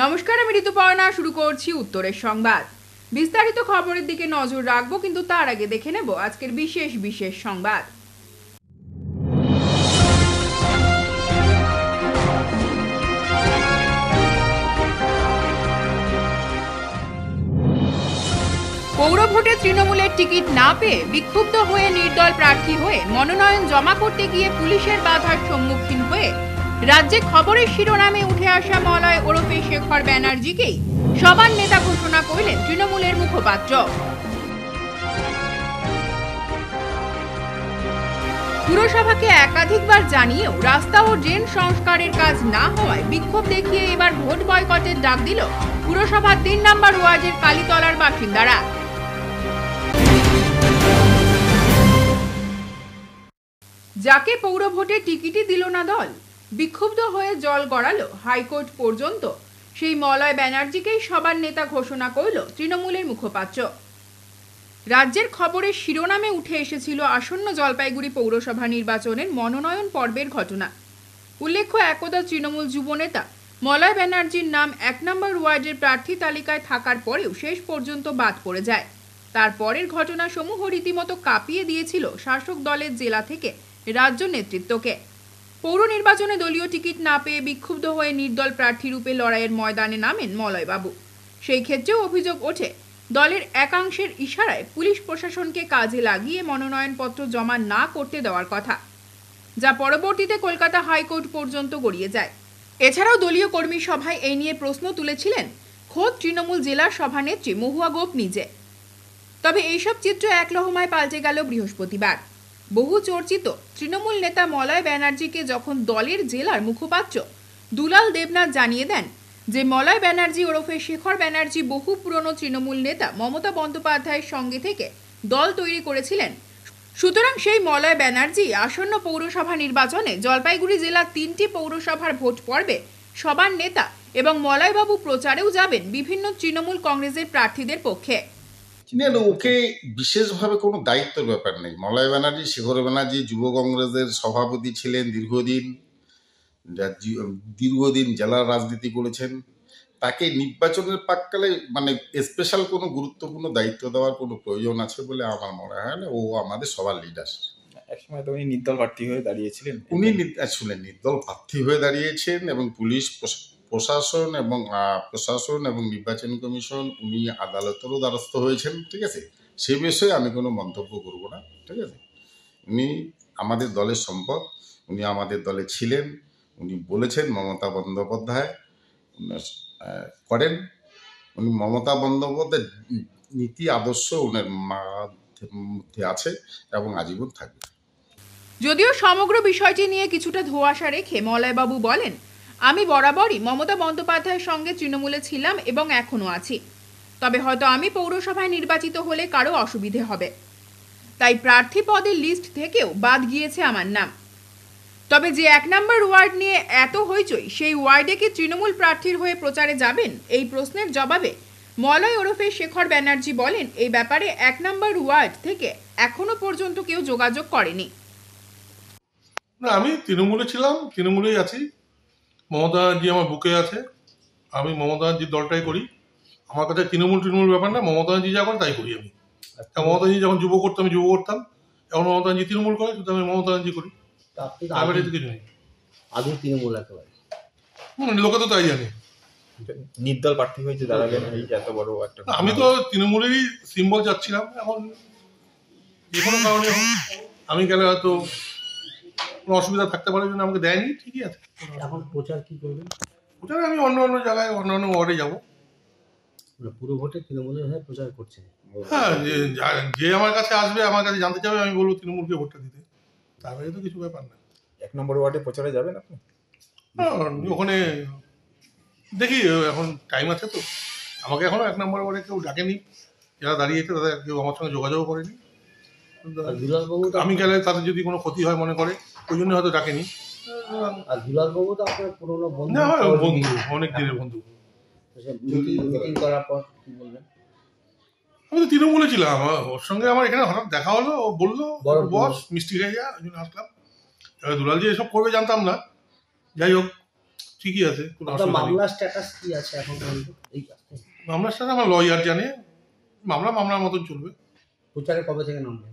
नमस्कार आमि ऋतुपर्णा शुरू करछि उत्तरेर संबाद। विस्तारित खबरेर दिके नजर राखबो, किन्तु तार आगे देखे नेब आजकेर विशेष विशेष संबाद। पौर भोटे तृणमूलेर टिकिट ना पेये विक्षुब्ध हुए निर्दल प्रार्थी हुए मनोनयन जमा करते गिये पुलिशेर बाधार सम्मुखीन हुए राज्ये खबरेर शिरोनामे उठे आसा मलय ओरफे शेखर बैनार्जीके समान नेता घोषणा करलेन तृणमूलेर मुखपात्र। पुरसभाके एकाधिकबार जानिয়েও रास्ता और ड्रेन संस्कारेर काज ना होवाय विक्षोभ देखिए एबार भोट बयकटेर डाक दिल पुरसभा 3 नम्बर वार्डेर कालीतलार बासिन्दारा। जाके पौर भोटे टिकिटই दिल ना दल विक्षुब्ध हुए जल गड़ालो हाईकोर्ट पर्यन्त सेई मलय बैनार्जीकेई सभार नेता घोषणा करल तृणमूलेर मुखपात्र। राज्येर खबरेर शिरोनामे उठे एसेछिलो आसन्न जलपाईगुड़ी पौरसभा निर्वाचनेर मनोनयन पर्वेर घटना। उल्लेख्य एकदा तृणमूल युवनेता मलय बैनार्जीर नाम 1 नम्बर वार्डेर प्रार्थी तालिकाय थाकार परेও शेष पर्यन्त बाद पड़े जाय। तारपरेर घटना समूह रीतिमतो काँपिये दियेछिलो शासक दलेर जेला थेके राज्य नेतृत्वके। पौर निर्वाचने दलीय टिकिट ना पेये विक्षुब्ध हुए निर्दल प्रार्थी रूपे लड़ाइयेर मयदाने नामेन मलय बाबू। सेई क्षेत्रे अभियोग ओठे दलेर एकांशेर इशाराय पुलिश प्रशासनके काजे लागिए मनोनयनपत्र जमा ना करते देওয়ার कथा, जा परवर्तीते कलकाता हाईकोर्ट पर्यन्त गड़िए जाय। एछाड़ाओ दलीय कर्मी सभाय ए निये प्रश्न तुलेछिलेन खोद तृणमूल जिला सभानेत्री महुआ गोप निजे। तबे एई सब चित्र एक लहमाय पाल्टे गेल बृहस्पतिवार। बहु चर्चित तृणमूल नेता मलय बैनार्जी के जखन दलेर जेलार मुखपात्र दुलाल देवनाथ जानिए देन जे मलय बैनार्जी ओरफे शेखर बैनार्जी बहु पुरानो तृणमूल नेता ममता बंद्योपाध्यायेर संगे थेके दल तैरी करेछिलेन, सुतरां सेई मलय बैनार्जी आसन्न पौरसभा निर्वाचने जलपाईगुड़ी जिला 3टी पौरसभार भोट पर्वे सभार नेता एबं मलय बाबू प्रचारेও যাবেন विभिन्न तृणमूल কংগ্রেসের প্রার্থীদের পক্ষে। चिनेन ओके विशेष भावे कोनो दायित्वर बेपार नहीं। मलय बैनार्जी शेखर बैनार्जी युव कॉग्रेस सभापति छिलेन दीर्घदिन जेलार राजनीति करेछेन, ताके निर्वाचनेर पाककाले माने स्पेशल कोनो गुरुत्वपूर्ण दायित्व देवार कोनो प्रयोजन आछे बोले आमार मने हय ना। ओ आमादेर सभार लिडार एक समय तो उनी निर्दल प्रार्थी हये दाड़िएछिलेन, उनी आसले निर्दल प्रार्थी हये दाड़िएछेन এবং পুলিশ प्रशासन एवं निर्वाचन कमिशन उनी आदालतेरो द्वारस्थ हयेछेन। ठीक आछे, सेई विषये आमि कोनो मंतब्य करब ना। ठीक आछे, उनी आमादेर दलेर सम्पद, उनी आमादेर दले छिलेन, उनी बोलेछेन ममता बंद्योपाध्याय करेन, उनी ममता बंद्योपाध्याय नीति आदर्श उनार মধ্যে আছে এবং আজীবন থাকবে। যদিও সমগ্র বিষয়টি নিয়ে কিছুটা ধোঁয়াশা রেখে মলয় বাবু বলেন, আমি বরাবরই মমতা বন্দ্যোপাধ্যায়ের সঙ্গে তৃণমূলে ছিলাম এবং এখনো আছি, তবে হয়তো আমি পৌরসভায় নির্বাচিত হলে কারো অসুবিধে হবে, তাই প্রার্থী পদের লিস্ট থেকেও বাদ গিয়েছে আমার নাম। তবে যে 1 নম্বর ওয়ার্ড নিয়ে এত হইচই, সেই ওয়ার্ডে কি তৃণমূল প্রার্থীর হয়ে প্রচারে যাবেন? এই প্রশ্নের জবাবে মলয় ওরফে শেখর ব্যানার্জি বলেন, এই ব্যাপারে 1 নম্বর ওয়ার্ড থেকে এখনো পর্যন্ত কেউ যোগাযোগ করেনি। না, আমি তৃণমূলে ছিলাম, তৃণমূলেই আছি, মমতা জি আমার বুকে আছে, আমি মমতা জি দলটাই করি। আমার কাছে তৃণমূল ব্যাপার না, মমতা জি যা করে তাই করি আমি। মমতা জি যখন যুব করতাম আমি যুব করতাম, এখন মমতা জি তৃণমূল করে, কিন্তু আমি মমতা জি করি। আগে তৃণমূল একেবারে লোকে তো তাই জানে নির্দল প্রার্থী হয়েছে দাঁড়াবেন, এত বড় একটা। আমি তো তৃণমূলেরই সিম্বল যাচ্ছিলাম, এখন যে কোনো কারণে আমি গেলে হয়তো কোনো অসুবিধা থাকতে পারে, যেন আমাকে দেয়নি। ঠিকই আছে, এখন প্রচার কি করবেন? প্রচার আমি অন্য জায়গায় অন্য ওয়ার্ডে যাবো। পুরো ভোটে তৃণমূলের হয়ে প্রচার করছে, হ্যাঁ, যে আমার কাছে আসবে, আমার কাছে জানতে চাবে, আমি বলবো তৃণমূলকে ভোটটা দিতে, তারপরে তো কিছু ব্যাপার না। 1 নম্বর ওয়ার্ডে প্রচারে যাবেন আপনি? ওখানে দেখি, এখন টাইম আছে তো। আমাকে এখনো 1 নম্বর ওয়ার্ডে কেউ ডাকেনি, যারা দাঁড়িয়েছে তাদের কেউ আমার সঙ্গে যোগাযোগ করেনি। দুলালবাবু আমি গেলে তাদের যদি কোনো ক্ষতি হয় মনে করে, ওই জন্য হয়তো ডাকেনি। আর দুলালবাবু তো আপনার পুরনো বন্ধু, অনেক দিনের বন্ধু। মিটিং করার পর কি বললেন? আমি তো তৃণমূলে ছিলাম, ওর সঙ্গে আমার এখানে হঠাৎ দেখা হলো, ও বললো বস মিষ্টি খাইয়া, ওই জন্য আসলাম। দুলাল যে এসব করবে জানতাম না। যাই হোক, ঠিকই আছে, কোনো অসুবিধা নেই। মামলা স্ট্যাটাস কি আছে এখন? এই মামলা স্ট্যাটাস আমার লয়ার জানে, মামলা মামলার মতন চলবে। প্রচারে কবে থেকে নামবে?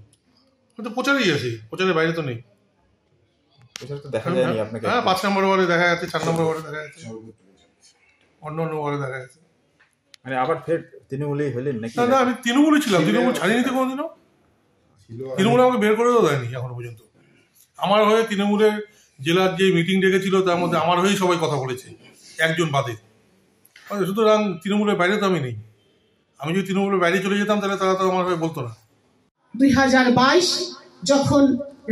তো প্রচারেই আছে, প্রচারের বাইরে তো নেই। প্রচার তো দেখা যায়নি আপনাকে? হ্যাঁ, ৫ নম্বর ওয়ার্ডে দেখা যাচ্ছে, ৪ নম্বর ওয়ার্ডে দেখা যাচ্ছে, অন্য ওয়ার্ডে দেখা যাচ্ছে। মানে আবার ফের তৃণমূলেই হলেন নাকি? না, আমি তৃণমূলই ছিলাম, তৃণমূল ছাড়িনি তো কোনোদিনও। তৃণমূল আমাকে বের করে দেওয়া হয়নি এখনো পর্যন্ত। আমার হয়ে তৃণমূলের জেলার যে মিটিং ডেকেছিল তার মধ্যে আমার হয়েই সবাই কথা বলেছে, একজন বাদে। সুতরাং তৃণমূলের বাইরে তো আমি নেই। আমি যদি তৃণমূলের বাইরে চলে যেতাম তাহলে তারা তো আমার হয়ে বলতো না। ২০২২ যখন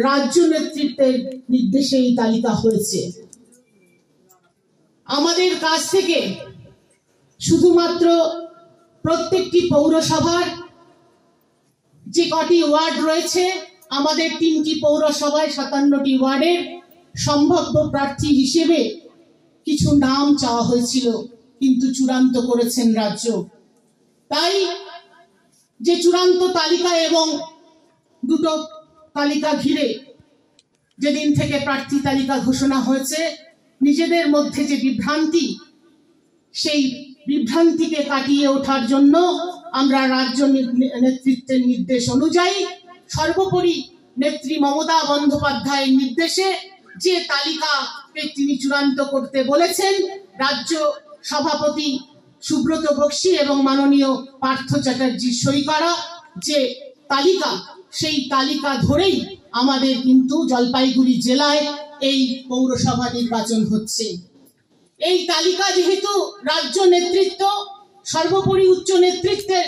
রাজ্য নেতৃত্বের নির্দেশে এই তালিকা হয়েছে, আমাদের কাছ থেকে শুধুমাত্র প্রত্যেকটি পৌরসভার যে কটি ওয়ার্ড রয়েছে, আমাদের 3টি পৌরসভায় 57টি ওয়ার্ডের সম্ভাব্য প্রার্থী হিসেবে কিছু নাম চাওয়া হয়েছিল, কিন্তু চূড়ান্ত করেছেন রাজ্য। তাই যে চূড়ান্ত তালিকা এবং দুটো তালিকা ঘিরে যেদিন থেকে প্রার্থী তালিকা ঘোষণা হয়েছে, নিজেদের মধ্যে যে বিভ্রান্তি, সেই বিভ্রান্তিকে কাটিয়ে ওঠার জন্য আমরা রাজ্য নেতৃত্বের নির্দেশ অনুযায়ী, সর্বোপরি নেত্রী মমতা বন্দ্যোপাধ্যায়ের নির্দেশে যে তালিকাকে তিনি চূড়ান্ত করতে বলেছেন, রাজ্য সভাপতি সুব্রত বক্সী এবং মাননীয় পার্থ চ্যাটার্জি সই করা যে তালিকা, সেই তালিকা ধরেই আমাদের কিন্তু জলপাইগুড়ি জেলায় এই পৌরসভা নির্বাচন হচ্ছে। এই তালিকা যেহেতু রাজ্য নেতৃত্ব সর্বোপরি উচ্চ নেতৃত্বের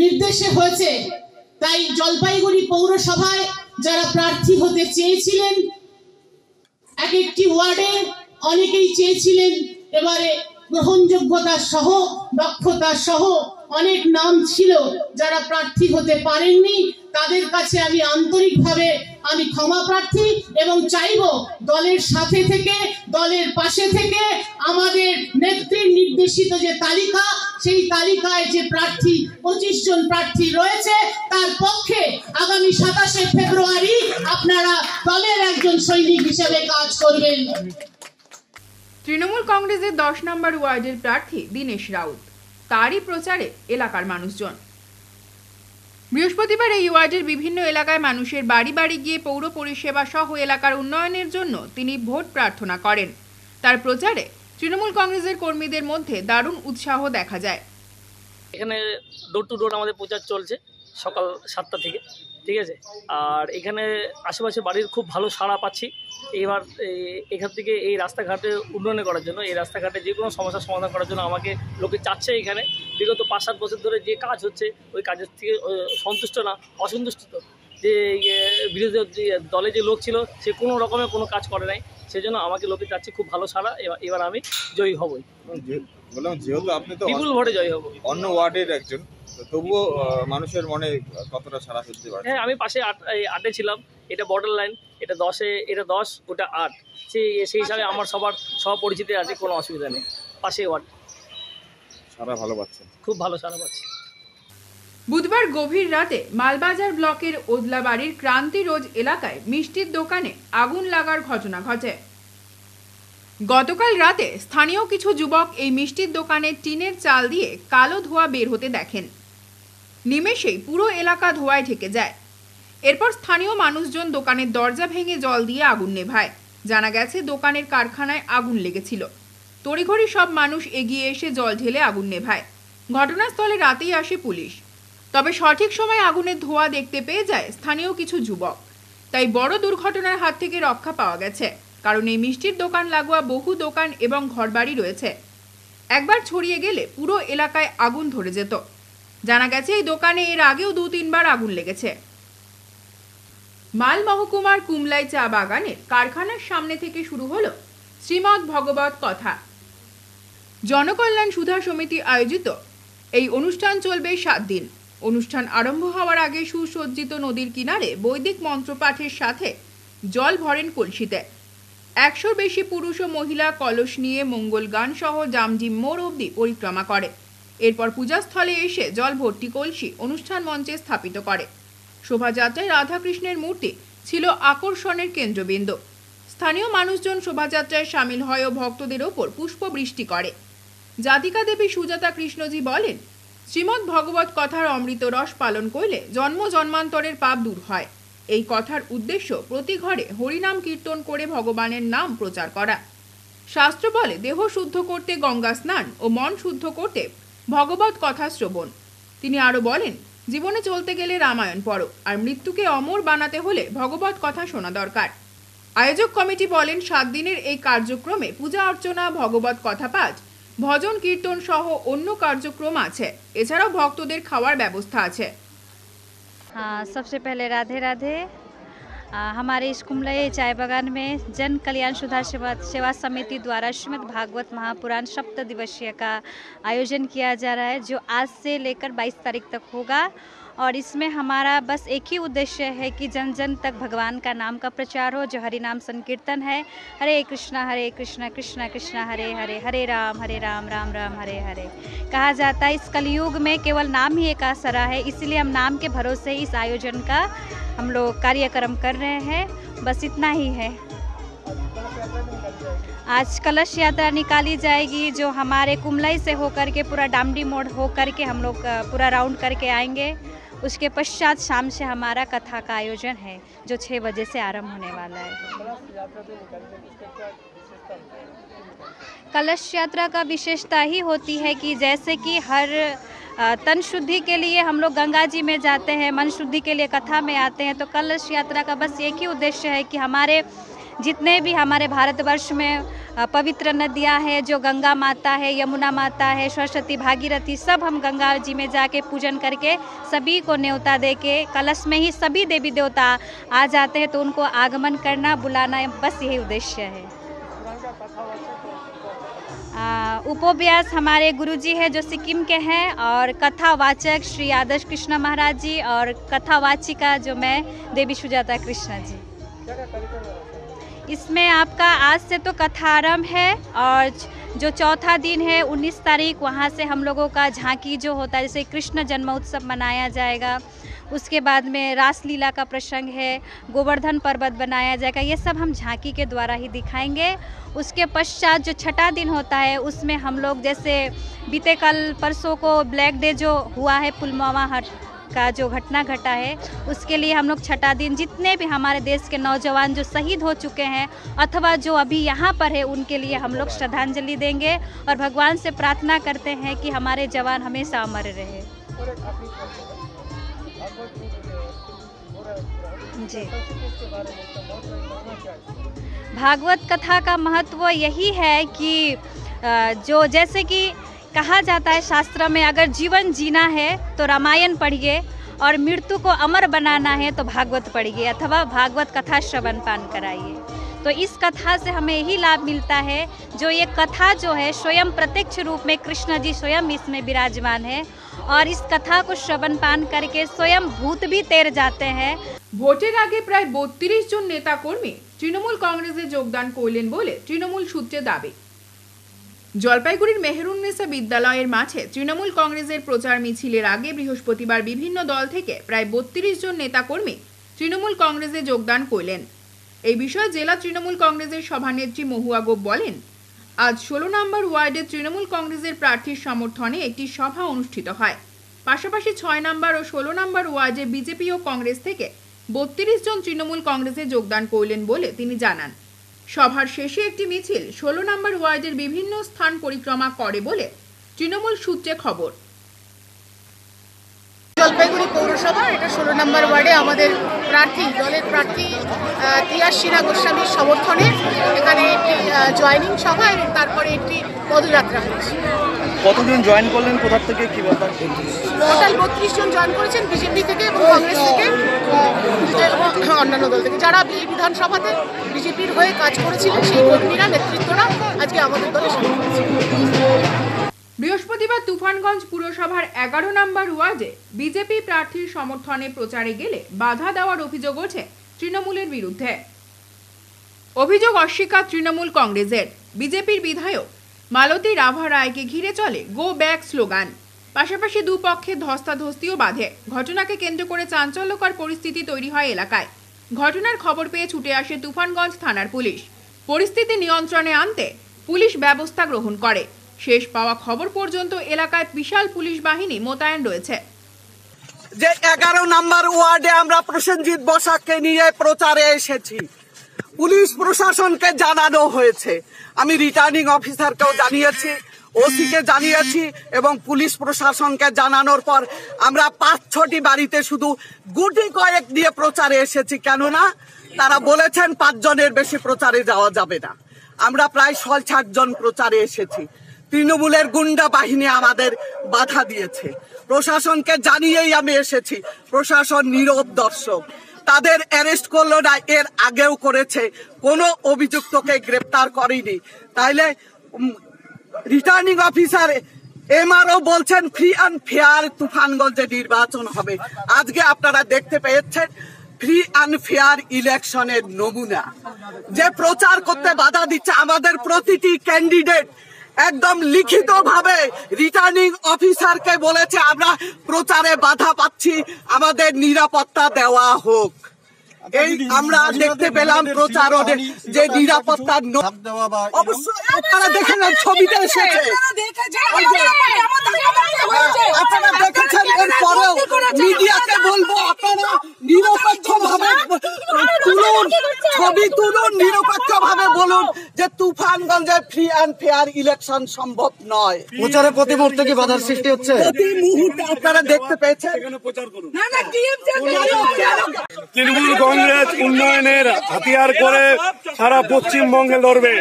নির্দেশে হয়েছে, তাই জলপাইগুড়ি পৌরসভায় যারা প্রার্থী হতে চেয়েছিলেন, এক একটি ওয়ার্ডে অনেকেই চেয়েছিলেন, এবারে গ্রহণযোগ্যতা সহ দক্ষতা সহ অনেক নাম ছিল। যারা প্রার্থী হতে পারেননি তাদের কাছে আমি আন্তরিকভাবে ক্ষমা প্রার্থী, এবং চাইব দলের সাথে থেকে, দলের পাশে থেকে আমাদের নেত্রীর নির্দেশিত যে তালিকা, সেই তালিকায় যে প্রার্থী 25 জন প্রার্থী রয়েছে তার পক্ষে আগামী ২৭শে ফেব্রুয়ারি আপনারা দলের একজন সৈনিক হিসেবে কাজ করবেন। তৃণমূল কংগ্রেসের ১০ নম্বর ওয়ার্ডের প্রার্থী দীনেশ রাউত, তারই প্রচারে এলাকার মানুষজন। বৃহস্পতিবার এই ওয়ার্ডের বিভিন্ন এলাকায় মানুষের বাড়ি বাড়ি গিয়ে পৌর পরিষেবা সহ এলাকার উন্নয়নের জন্য তিনি ভোট প্রার্থনা করেন। তার প্রচারে তৃণমূল কংগ্রেসের কর্মীদের মধ্যে দারুণ উৎসাহ দেখা যায়। এখানে ডোর টু ডোর আমাদের প্রচার চলছে সকাল 7টা থেকে, ঠিক আছে? আর এখানে আশেপাশে বাড়ির খুব ভালো সাড়া পাচ্ছি। এবার এখান থেকে এই রাস্তাঘাটে উন্নয়ন করার জন্য, এই রাস্তাঘাটে যে কোনো সমস্যার সমাধান করার জন্য আমাকে লোকে চাচ্ছে। এখানে বিগত 5-7 বছর ধরে যে কাজ হচ্ছে ওই কাজের থেকে সন্তুষ্ট না, অসন্তুষ্ট। যে বিরোধী দলে যে লোক ছিল সে কোনো রকমের কোনো কাজ করে নাই, সেজন্য আমাকে লোকে চাচ্ছে খুব ভালো সাড়া। এবার আমি জয়ী হবই, বললাম যেহেতু আপনি তো বিপুল ভোটে জয়ী হব। অন্য ওয়ার্ডের একজন, তবুও মানুষের মনে কতটা সাড়া ফেলতে পারে? হ্যাঁ, আমি পাশে 8-এ ছিলাম, এটা বর্ডার লাইন, এটা 10-এ, এটা 10, ওটা 8, সেই হিসাবে আমার সবার সহপরিচিতি আছে, কোনো অসুবিধা নেই। পাশে ওয়ার্ড সারা ভালো পাচ্ছে, খুব ভালো সারা পাচ্ছে। বুধবার গভীর রাতে মালবাজার ব্লকের ওদলাবাড়ির ক্রান্তি রোজ এলাকায় মিষ্টির দোকানে আগুন লাগার ঘটনা ঘটে। গতকাল রাতে স্থানীয় কিছু যুবক এই মিষ্টির দোকানে টিনের চাল দিয়ে কালো ধোঁয়া বের হতে দেখেন। নিমেষেই পুরো এলাকা ধোঁয়ায় ঢেকে যায়। এরপর স্থানীয় মানুষজন দোকানের দরজা ভেঙে জল দিয়ে আগুন নেভায়। জানা গেছে দোকানের কারখানায় আগুন লেগেছিল। তড়িঘড়ি সব মানুষ এগিয়ে এসে জল ঢেলে আগুন নেভায়। ঘটনাস্থলে রাতেই আসে পুলিশ। তবে সঠিক সময় আগুনের ধোঁয়া দেখতে পেয়ে যায় স্থানীয় কিছু যুবক, তাই বড় দুর্ঘটনার হাত থেকে রক্ষা পাওয়া গেছে। কারণ এই মিষ্টির দোকান লাগোয়া বহু দোকান এবং ঘরবাড়ি রয়েছে, একবার ছড়িয়ে গেলে পুরো এলাকায় আগুন ধরে যেত। জানা গেছে এই দোকানে এর আগেও 2-3 বার আগুন লেগেছে। মাল মহকুমার কুমলাই চা বাগানের কারখানার সামনে থেকে শুরু হলো শ্রীমদ ভগবত কথা। জনকল্যাণ সুধা সমিতি আয়োজিত এই অনুষ্ঠান চলবে 7 দিন। অনুষ্ঠান আরম্ভ হওয়ার আগে সুসজ্জিত নদীর কিনারে বৈদিক মন্ত্রপাঠের সাথে জল ভরেন কলসিতে। 100-র বেশি পুরুষ ও মহিলা কলস নিয়ে মঙ্গল গান সহ জামজি মোড় অবধি পরিক্রমা করে। এরপর পূজাস্থলে এসে জল ভর্তি কলসি অনুষ্ঠান মঞ্চে স্থাপিত করে। শোভাযাত্রায় রাধাকৃষ্ণের মূর্তি ছিল আকর্ষণের কেন্দ্রবিন্দু। স্থানীয় মানুষজন শোভাযাত্রায় সামিল হয় ও ভক্তদের উপর পুষ্প বৃষ্টি করে। জাতিকা দেবী সুজাতা কৃষ্ণজি বলেন, শ্রীমদ ভগবত কথার অমৃত রস পালন করলে জন্ম জন্মান্তরের পাপ দূর হয়। এই কথার উদ্দেশ্য প্রতি ঘরে হরিনাম কীর্তন করে ভগবানের নাম প্রচার করা। শাস্ত্র বলে দেহ শুদ্ধ করতে গঙ্গা স্নান ও মন শুদ্ধ করতে ভগবত কথা শ্রবণ। তিনি আরও বলেন, জীবনে চলতে গেলে রামায়ণ পড়ো, আর মৃত্যুকে অমর বানাতে হলে ভগবত কথা শোনা দরকার। আয়োজক কমিটি বলেন, 7 দিনের এই কার্যক্রমে পূজা অর্চনা, ভগবত কথা পাঠ, ভজন কীর্তন সহ অন্য কার্যক্রম আছে। এছাড়াও ভক্তদের খাওয়ার ব্যবস্থা আছে। हाँ, सबसे पहले राधे राधे। हमारे इस कुमलय चाय बागान में जन कल्याण सुधार सेवा समिति द्वारा श्रीमद् भागवत महापुराण सप्त दिवसीय का आयोजन किया जा रहा है, जो आज से लेकर 22 तारीख तक होगा। और इसमें हमारा बस एक ही उद्देश्य है कि जन जन तक भगवान का नाम का प्रचार हो, जो हरि नाम संकीर्तन है। हरे कृष्णा कृष्णा कृष्णा हरे हरे, हरे राम राम राम हरे हरे कहा जाता है। इस कलयुग में केवल नाम ही एक आसरा है, इसलिए हम नाम के भरोसे इस आयोजन का हम लोग कार्यक्रम कर रहे हैं। बस इतना ही है। आज कलश यात्रा निकाली जाएगी, जो हमारे कुमलाई से होकर के पूरा डामडी मोड़ होकर के हम लोग पूरा राउंड करके आएंगे। उसके पश्चात शाम से हमारा कथा का आयोजन है, जो 6 बजे से आरंभ होने वाला है। कलश यात्रा का विशेषता ही होती है कि जैसे कि हर तन शुद्धि के लिए हम लोग गंगा जी में जाते हैं, मन शुद्धि के लिए कथा में आते हैं, तो कलश यात्रा का बस एक ही उद्देश्य है कि हमारे जितने भी हमारे भारतवर्ष में पवित्र नदियां हैं, जो गंगा माता है, यमुना माता है, सरस्वती, भागीरथी, सब हम गंगा जी में जाके पूजन करके सभी को न्योता देके कलश में ही सभी देवी देवता आ जाते हैं, तो उनको आगमन करना, बुलाना, बस यही उद्देश्य है। उपोव्यास हमारे गुरुजी हैं, जो सिक्किम के हैं, और कथावाचक श्री आदर्श कृष्ण महाराज जी, और कथावाचिका जो मैं देवी सुजाता कृष्ण जी। इसमें आपका आज से तो कथा आरम्भ है, और जो चौथा दिन है 19 तारीख, वहाँ से हम लोगों का झांकी जो होता है, जैसे कृष्ण जन्मोत्सव मनाया जाएगा। उसके बाद में रासलीला का प्रसंग है, गोवर्धन पर्वत बनाया जाएगा, ये सब हम झांकी के द्वारा ही दिखाएंगे। उसके पश्चात जो छठा दिन होता है, उसमें हम लोग जैसे बीते कल परसों को ब्लैक डे जो हुआ है, पुलवामा का जो घटना घटा है, उसके लिए हम लोग छठा दिन जितने भी हमारे देश के नौजवान जो शहीद हो चुके हैं अथवा जो अभी यहाँ पर है, उनके लिए हम लोग श्रद्धांजलि देंगे और भगवान से प्रार्थना करते हैं कि हमारे जवान हमेशा अमर रहे जी। भागवत कथा का महत्व यही है कि जो जैसे कि कहा जाता है शास्त्र में, अगर जीवन जीना है तो रामायण पढ़िए, और मृत्यु को अमर बनाना है तो भागवत पढ़िए अथवा भागवत कथा श्रवण पान कराइए। तो इस कथा से हमें यही लाभ मिलता है, जो ये कथा जो है स्वयं प्रत्यक्ष रूप में कृष्ण जी स्वयं इसमें विराजमान है, और इस कथा को श्रवण पान करके स्वयं भूत भी तैर जाते हैं। ভোটের আগে প্রায় 32 জন নেতা কর্মী তৃণমূল কংগ্রেসে যোগদান করলেন বলে তৃণমূল সূত্রে দাবি। জলপাইগুড়ির মেহেরুন্নেসা বিদ্যালয়ের মাঠে তৃণমূল কংগ্রেসের প্রচার মিছিলের আগে বৃহস্পতিবার বিভিন্ন দল থেকে প্রায় 32 জন নেতা কর্মী তৃণমূল কংগ্রেসে যোগদান করলেন। এই বিষয়ে জেলা তৃণমূল কংগ্রেসের সভানেত্রী মহুয়া গোপ বলেন, আজ 16 নম্বর ওয়ার্ডে তৃণমূল কংগ্রেসের প্রার্থীর সমর্থনে একটি সভা অনুষ্ঠিত হয়। পাশাপাশি 6 নম্বর ও 16 নম্বর ওয়ার্ডে বিজেপি ও কংগ্রেস থেকে 32 জন তৃণমূল কংগ্রেসে যোগদান করলেন বলে তিনি জানান। সভার শেষে একটি মিছিল 16 নম্বর ওয়ার্ডের বিভিন্ন স্থান পরিক্রমা করে বলে তৃণমূল সূত্রে খবর। জলপাইগুড়ি পৌরসভা, এটা 16 নম্বর ওয়ার্ডে আমাদের প্রার্থী, দলের প্রার্থী তিয়াসিনা গোস্বামীর সমর্থনে এখানে একটি জয়েনিং সভা এবং তারপরে একটি পদযাত্রা হয়েছে। কতজন জয়েন করলেন, কোথা থেকে, কি ব্যাপার? টোটাল 32 জন জয়েন করেছেন, বিজেপি থেকে এবং কংগ্রেস থেকে, অন্যান্য দল থেকে। যারা এই বিধানসভাতে বিজেপির হয়ে কাজ করেছিলেন সেই কর্মীরা, নেতৃত্বরা আজকে আমাদের দলে শুরু করেছে। বৃহস্পতিবার তুফানগঞ্জ পুরসভার 11 নম্বর ওয়ার্ডে বিজেপি প্রার্থীর সমর্থনে প্রচারে গেলে বাধা দেওয়ার অভিযোগ ওঠে তৃণমূলের বিরুদ্ধে। অভিযোগ অস্বীকার তৃণমূল কংগ্রেসের। বিজেপির বিধায়ক মালতী রাভা রায়কে ঘিরে চলে গো ব্যাক স্লোগান, পাশাপাশি দুপক্ষে ধস্তাধস্তিও বাধে। ঘটনাকে কেন্দ্র করে চাঞ্চল্যকর পরিস্থিতি তৈরি হয় এলাকায়। ঘটনার খবর পেয়ে ছুটে আসে তুফানগঞ্জ থানার পুলিশ। পরিস্থিতি নিয়ন্ত্রণে আনতে পুলিশ ব্যবস্থা গ্রহণ করে। শেষ পাওয়া খবর পর্যন্ত এলাকায় বিশাল পুলিশ বাহিনী মোতায়েন রয়েছে। যে ১১ নম্বর ওয়ার্ডে আমরা প্রসেনজিৎ বসাককে নিয়ে প্রচারে এসেছি, পুলিশ প্রশাসনকে জানানো হয়েছে, আমি রিটার্নিং অফিসারকেও জানিয়েছি, ওসিকে জানিয়েছি এবং পুলিশ প্রশাসনকে জানানোর পর আমরা ৫-৬টি বাড়িতে শুধু গুটি কয়েক দিয়ে প্রচারে এসেছি, কেননা তারা বলেছেন ৫ জনের বেশি প্রচারে যাওয়া যাবে না। আমরা প্রায় ৬-৬০ জন প্রচারে এসেছি। তৃণমূলের গুন্ডা বাহিনী আমাদের বাধা দিয়েছে। প্রশাসনকে জানিয়েই আমি এসেছি, প্রশাসন নীরব দর্শক। তাদের অ্যারেস্ট করলো না, এর আগেও করেছে, কোনো অভিযুক্তকে গ্রেপ্তার করেনি। তাইলে রিটার্নিং অফিসার এমআরও বলছেন ফ্রি অ্যান্ড ফেয়ার তুফানগঞ্জে নির্বাচন হবে। আজকে আপনারা দেখতে পেয়েছেন ফ্রি অ্যান্ড ফেয়ার ইলেকশনের নমুনা। যে প্রচার করতে বাধা দিচ্ছে, আমাদের প্রতিটি ক্যান্ডিডেট একদম লিখিতভাবে রিটার্নিং অফিসারকে বলেছে আমরা প্রচারে বাধা পাচ্ছি, আমাদের নিরাপত্তা দেওয়া হোক। এই আমরা দেখতে পেলাম প্রচারণে যে নিরাপত্তা অবশ্যই আপনারা দেখেন ছবিতে এসেছে, আপনারা দেখেছেন। এরপরেও মিডিয়াকে বলবো আপনারা নিরপেক্ষভাবে তুলুন, ছবি তুলুন, নিরপেক্ষভাবে বলুন যে তুফানগঞ্জে ফ্রি অ্যান্ড ফেয়ার ইলেকশন সম্ভব নয়। প্রচারে প্রতি মুহূর্তে কি বাধার সৃষ্টি হচ্ছে? প্রতি মুহূর্তে আপনারা দেখতে পেয়েছেন। তৃণমূল কংগ্রেস উন্নয়নের হাতিয়ার করে সারা পশ্চিমবঙ্গে লড়বে।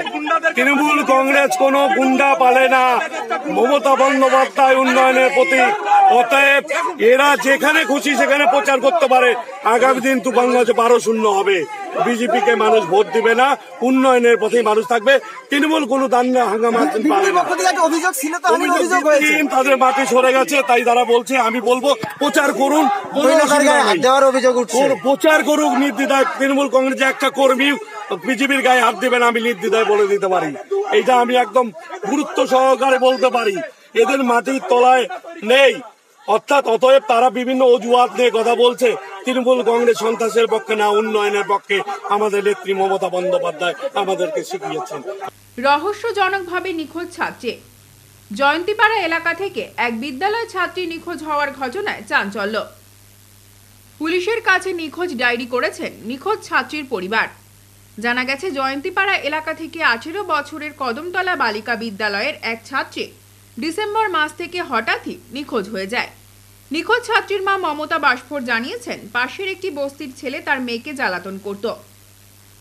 তৃণমূল কংগ্রেস কোনো গুন্ডা পালে না, মমতা বন্দ্যোপাধ্যায় উন্নয়নের প্রতি। অতএব এরা যেখানে খুশি সেখানে প্রচার করতে পারে। আগামী দিন তুফানগঞ্জ 12-0 হবে। বিজেপি কে মানুষ ভোট দিবে না, উন্নয়নের পথে মানুষ থাকবে। তৃণমূল কোনো দাঙ্গা হাঙ্গামা তাদের মাটি সরে গেছে, তাই তারা বলছে। আমি বলবো প্রচার করুন, প্রচার করুক নির্দ্বিধায়। তৃণমূল কংগ্রেস একটা কর্মী বিজেপির গায়ে হাত দেবেন, আমি নির্দ্বিধায় বলে দিতে পারি। এইটা আমি একদম গুরুত্ব সহকারে বলতে পারি। এদের মাটির তলায় নেই, অর্থাৎ অতএব তারা বিভিন্ন অজুহাত নিয়ে কথা বলছে। তৃণমূল কংগ্রেস সন্ত্রাসের পক্ষে না, উন্নয়নের পক্ষে। আমাদের নেত্রী মমতা বন্দ্যোপাধ্যায় আমাদেরকে শিখিয়েছেন। রহস্যজনকভাবে নিখোঁজ ছাত্রী জয়ন্তীপাড়া এলাকা থেকে এক বিদ্যালয় ছাত্রী নিখোঁজ হওয়ার ঘটনায় চাঞ্চল্য। পুলিশের কাছে নিখোঁজ ডায়েরি করেছেন নিখোঁজ ছাত্রীর পরিবার। জানা গেছে জয়ন্তীপাড়া এলাকা থেকে 18 বছরের কদমতলা বালিকা বিদ্যালয়ের এক ছাত্রী ডিসেম্বর মাস থেকে হঠাৎই নিখোঁজ হয়ে যায়। নিখোঁজ ছাত্রীর মা মমতা বাসফোর জানিয়েছেন, পাশের একটি বস্তির ছেলে তার মেয়েকে জ্বালাতন করত।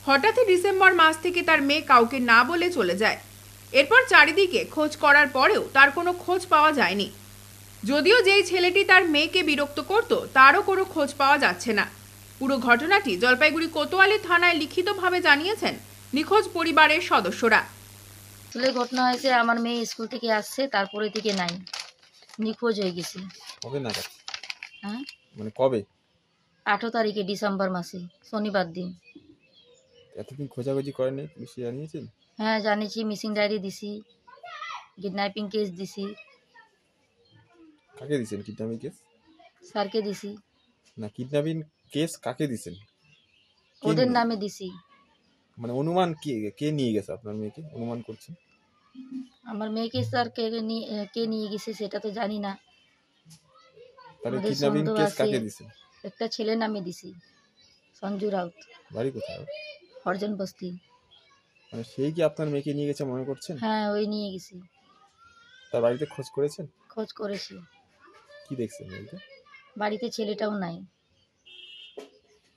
হঠাৎই ডিসেম্বর মাস থেকে তার মেয়ে কাউকে না বলে চলে যায়। এরপর চারিদিকে খোঁজ করার পরেও তার কোনো খোঁজ পাওয়া যায়নি। যদিও যেই ছেলেটি তার মেয়েকে বিরক্ত করত তারও কোনো খোঁজ পাওয়া যাচ্ছে না। পুরো ঘটনাটি জলপাইগুড়ি কোতোয়ালি থানায় লিখিতভাবে জানিয়েছেন নিখোঁজ পরিবারের সদস্যরা। ঘটনা হয়েছে আমার মেয়ে স্কুল থেকে আসছে, তারপরে থেকে নাই, নিখোঁজ হয়ে গেছে। মানে কবে? 8 তারিখে ডিসেম্বর মাসে শনিবার দিন। এতদিন খোঁজাখুঁজি করেনি, পুলিশে জানিয়েছেন? হ্যাঁ জানিয়েছি, মিসিং ডায়েরি দিছি, কিডন্যাপিং কেস দিছি। কাকে দিয়েছেন কিডন্যাপিং কেস? স্যারকে দিছি। না, কিডন্যাপিং কেস কাকে দিয়েছেন? ওদের নামে দিছি। মানে অনুমান কি কে নিয়ে গেছে আপনার মেয়েকে? অনুমান করছেন আমার মেয়েকে স্যার কে নিয়ে গেছে সেটা তো জানি না। তাহলে কিডন্যাপিং কেস কাকে দিয়েছেন? একটা ছেলে নামে দিছি, সঞ্জু রাউত। বাড়ি কোথায়? হরজন বস্তি। মানে সেই কি আপনার মেয়েকে নিয়ে গেছে মনে করছেন? হ্যাঁ, ওই নিয়ে গেছে। তার বাড়িতে খোঁজ করেছেন? খোঁজ করেছি। কি দেখছেন? বাড়িতে ছেলেটাও নাই।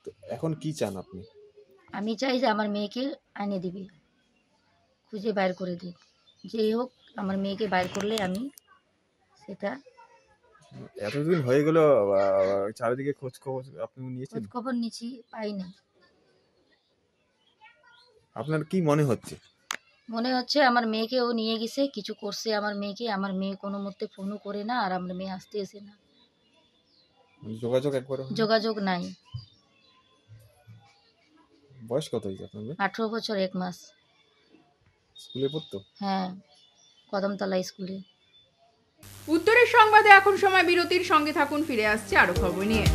তো এখন কি চান আপনি? আমি চাই যে আমার মেয়েকে আনে দিবি, খুঁজে বাইর করে দিই, যেই হোক আমার মেয়েকে বাইর করলে আমি সেটা। এতদিন হয়ে গেল চারিদিকে খোঁজ খবর আপনি নিয়েছেন? খোঁজ খবর নিয়েছি, পাই না। আপনার কি মনে হচ্ছে? মনে হচ্ছে আমার মেয়েকে ও নিয়ে গেছে, কিছু করছে আমার মেয়েকে। আমার মেয়ে কোনো মতে ফোনও করে না, আর আমার মেয়ে আসতে আসে না। যোগাযোগ একবার যোগাযোগ নাই। বয়স কত হয়েছে আপনার? 18 বছর 1 মাস। স্কুলে পড়তো? হ্যাঁ, কদমতলা স্কুলে। উত্তরের সংবাদে এখন সময় বিরতির। সঙ্গে থাকুন, ফিরে আসছে আরো খবর নিয়ে।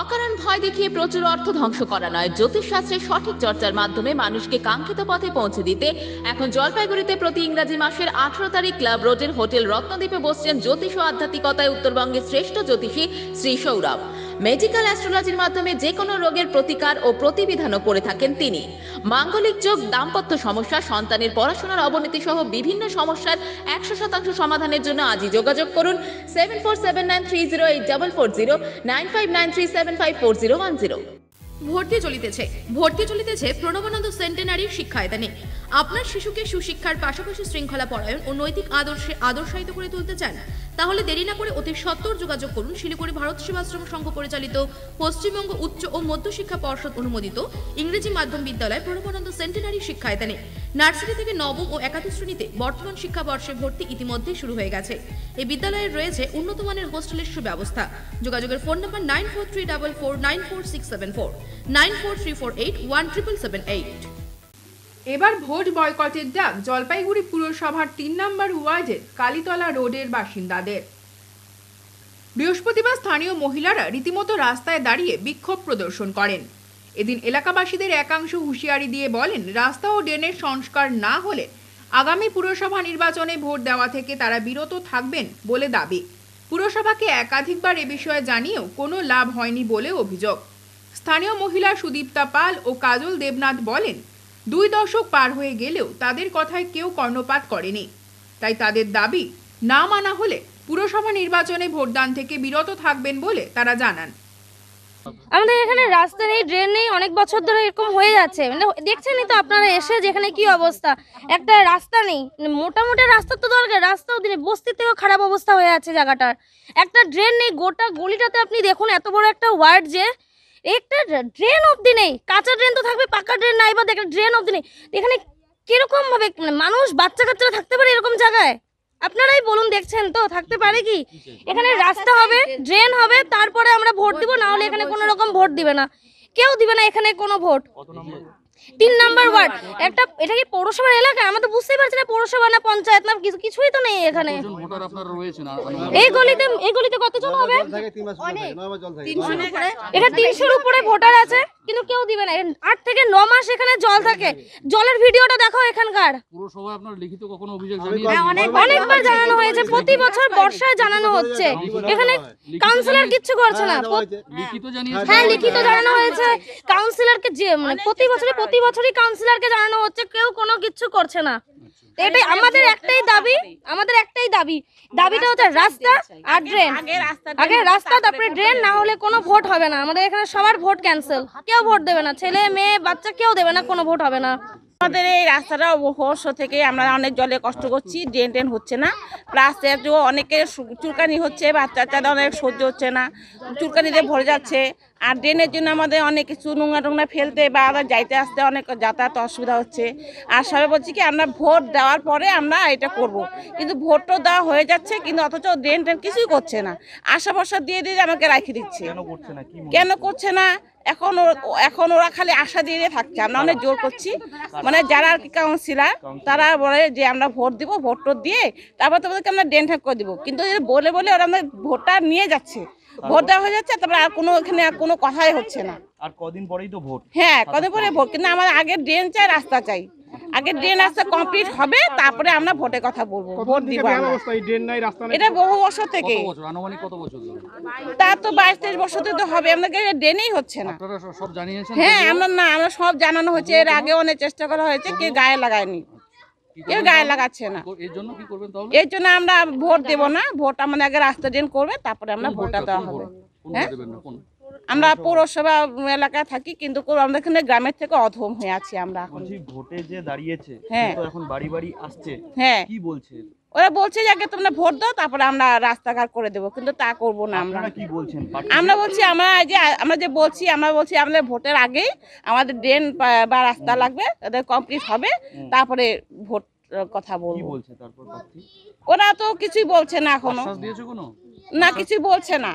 অকারণ ভয় দেখিয়ে প্রচুর অর্থ ধ্বংস করা নয়, জ্যোতিষশাস্ত্রের সঠিক চর্চার মাধ্যমে মানুষকে কাঙ্ক্ষিত পথে পৌঁছে দিতে এখন জলপাইগুড়িতে প্রতি ইংরাজি মাসের 18 তারিখ ক্লাব রোডের হোটেল রত্নদ্বীপে বসছেন জ্যোতিষ ও আধ্যাত্মিকতায় উত্তরবঙ্গের শ্রেষ্ঠ জ্যোতিষী শ্রী সৌরভ। মেডিকেল অ্যাস্ট্রোলজির মাধ্যমে যে কোনো রোগের প্রতিকার ও প্রতিবিধানও করে থাকেন তিনি। মাঙ্গলিক যোগ, দাম্পত্য সমস্যা, সন্তানের পড়াশোনার অবনতি সহ বিভিন্ন সমস্যার 100% সমাধানের জন্য আজই যোগাযোগ করুন 74793084409593754010। ভর্তি চলিতেছে প্রণবানন্দ সেন্টেনারি শিক্ষায়তনে। আপনার শিশুকে সুশিক্ষার পাশাপাশি শৃঙ্খলা পরায়ণ ও নৈতিক আদর্শে আদর্শায়িত করে তুলতে চান? তাহলে দেরি না করে অতি সত্বর যোগাযোগ করুন শিলিগুড়ি ভারত সেবাশ্রম সংঘ পরিচালিত পশ্চিমবঙ্গ উচ্চ ও মধ্য শিক্ষা পর্ষদ অনুমোদিত ইংরেজি মাধ্যম বিদ্যালয় প্রণবানন্দ সেন্টেনারি শিক্ষায়তনে। নার্সারি থেকে নবম ও একাদশ শ্রেণীতে বর্তমান শিক্ষাবর্ষে ভর্তি ইতিমধ্যে শুরু হয়ে গেছে। এই বিদ্যালয়ের রয়েছে উন্নত মানের হোস্টেলের সুব্যবস্থা। যোগাযোগের ফোন নম্বর 9434494674 9434817778। এবার ভোট বয়কটের ডাক জলপাইগুড়ি পুরসভার 3 নম্বর ওয়ার্ডের কালীতলা রোডের বাসিন্দাদের। বৃহস্পতিবার স্থানীয় মহিলারা রীতিমতো রাস্তায় দাঁড়িয়ে বিক্ষোভ প্রদর্শন করেন। এদিন এলাকাবাসীদের একাংশ হুঁশিয়ারি দিয়ে বলেন, রাস্তা ও ড্রেনের সংস্কার না হলে আগামী পুরসভা নির্বাচনে ভোট দেওয়া থেকে তারা বিরত থাকবেন বলে দাবি। পুরসভাকে একাধিকবার এ বিষয়ে জানিয়েও কোনো লাভ হয়নি বলে অভিযোগ। স্থানীয় মহিলা সুদীপ্তা পাল ও কাজল দেবনাথ বলেন, 2 দশক পার হয়ে গেলেও তাদের কথায় কেউ কর্ণপাত করেনি। তাই তাদের দাবি না মানা হলে পুরসভা নির্বাচনে ভোটদান থেকে বিরত থাকবেন বলে তারা জানান। আমাদের এখানে রাস্তা নেই, ড্রেন নেই, অনেক বছর ধরে এরকম হয়ে যাচ্ছে। মানে দেখছেনই তো আপনারা এসে যেখানে কি অবস্থা, একটা রাস্তা নেই, মোটামুটি রাস্তা তো দরকার। রাস্তাও বস্তি থেকেও খারাপ অবস্থা হয়ে আছে জায়গাটার। একটা ড্রেন নেই, গোটা গলিটাতে আপনি দেখুন, এত বড় একটা ওয়ার্ড যে একটা ড্রেন অবধি নেই। কাঁচা ড্রেন তো থাকবে, পাকা ড্রেন নাই বা একটা ড্রেন অবধি নেই। এখানে কিরকম ভাবে মানুষ, বাচ্চা কাচ্চারা থাকতে পারে এরকম জায়গায়? আপনারাই বলুন, দেখছেন তো থাকতে পারে কি? এখানে রাস্তা হবে, ড্রেন হবে, তারপরে আমরা ভোট দিব, না হলে এখানে কোনো রকম ভোট দিবে না, কেউ দিবে না এখানে কোনো ভোট। 3 নম্বর ওয়ার্ড, একটা এটা কি পৌরসভার এলাকা? আমরা তো বুঝতেই পারছি না পৌরসভা না পঞ্চায়েত না কিছুই তো নেই এখানে। এই গলিতে কতজন হবে? এখানে 300 উপরে ভোটার আছে, কিন্তু কেউ দিবে না। 8 থেকে 9 মাস এখানে জল থাকে। জলের ভিডিওটা দেখো এখানকার। পুরসভায় আপনারা লিখিত কখনো অভিযোগ জানিয়েছেন? অনেকবার জানানো হয়েছে, প্রতি বছর বর্ষায় জানানো হচ্ছে, এখানে কাউন্সিলর কিচ্ছু করছে না। লিখিত জানিয়েছে, হ্যাঁ লিখিত জানানো হয়েছে কাউন্সিলরকে, যে মানে প্রতি বছরই কাউন্সিলরকে জানানো হচ্ছে, কেউ কোনো কিচ্ছু করছে না। এটাই আমাদের একটাই দাবি, দাবিটা হচ্ছে রাস্তা আর ড্রেন। আগে রাস্তা, তারপরে ড্রেন, না হলে কোনো ভোট হবে না। আমাদের এখানে সবার ভোট ক্যান্সেল, কেউ ভোট দেবে না, ছেলে মেয়ে বাচ্চা কেউ দেবে না, কোনো ভোট হবে না। আমাদের এই রাস্তাটা বর্ষা থেকে আমরা অনেক জলে কষ্ট করছি, ড্রেন ট্রেন হচ্ছে না, প্লাস অনেকে চুলকানি হচ্ছে, বাচ্চারা অনেক সহ্য হচ্ছে না, চুলকানিতে ভরে যাচ্ছে। আর ড্রেনের জন্য আমাদের অনেক কিছু নোংরা ফেলতে বা যাইতে আসতে অনেক যাতায়াত অসুবিধা হচ্ছে। আর সবাই বলছি কি আমরা ভোট দেওয়ার পরে আমরা এটা করব, কিন্তু ভোটও দেওয়া হয়ে যাচ্ছে, কিন্তু অথচ ড্রেন ট্রেন কিছুই করছে না। আশা ভরসা দিয়ে দিয়ে আমাকে রাখি দিচ্ছে, কেন করছে না? এখন ওরা খালি আশা দিয়ে থাকছে। আমরা অনেক জোর করছি, মানে যারা আর কি কাউন্সিলার তারা বলে যে আমরা ভোট দিব, ভোট টোট দিয়ে তারপর তোমাদেরকে আমরা ড্রেন ঠিক করে দিব, কিন্তু বলে বলে ওরা আমাদের ভোটটা নিয়ে যাচ্ছে। ভোট দেওয়া হয়ে যাচ্ছে, তারপরে আর কোনো এখানে আর কোনো কথাই হচ্ছে না। আর কদিন পরেই তো ভোট। হ্যাঁ কদিন পরে ভোট, কিন্তু আমার আগে ড্রেন চাই, রাস্তা চাই। আগে ড্রেন রাস্তা কমপ্লিট হবে, তারপরে আমরা ভোটের কথা বলবো, ভোট দিব। এটা বহু বছর থেকে, আনুমানিক কত বছর? তার তো 22-23 বছর তো হবে। আমাদের ড্রেনেই হচ্ছে না। হ্যাঁ আমরা সব জানানো হয়েছে, এর আগে অনেক চেষ্টা করা হয়েছে, কেউ গায়ে লাগায়নি, কেউ গায়ে লাগাচ্ছে না। এর জন্য আমরা ভোট দেবো না, ভোট আমাদের আগে রাস্তা ড্রেন করবে, তারপরে আমরা ভোটটা দেওয়া হবে। হ্যাঁ আমরা পৌরসভা এলাকায় থাকি, কিন্তু আমরা এখানে গ্রামের থেকে অধম হয়ে আছি। আমরা এখন ভোটে যে দাঁড়িয়েছে, হ্যাঁ এখন বাড়ি বাড়ি আসছে, হ্যাঁ কি বলছে? ওরা বলছে যে আগে তোমরা ভোট দাও, তারপরে আমরা রাস্তাঘাট করে দেবো, কিন্তু তা করবো না। আমরা বলছি আমরা ভোটের আগেই আমাদের ড্রেন বা রাস্তা লাগবে, তাদের কমপ্লিট হবে, তারপরে ভোট কথা বলবো। ওরা তো কিছুই বলছে না, এখনো না কিছুই বলছে না,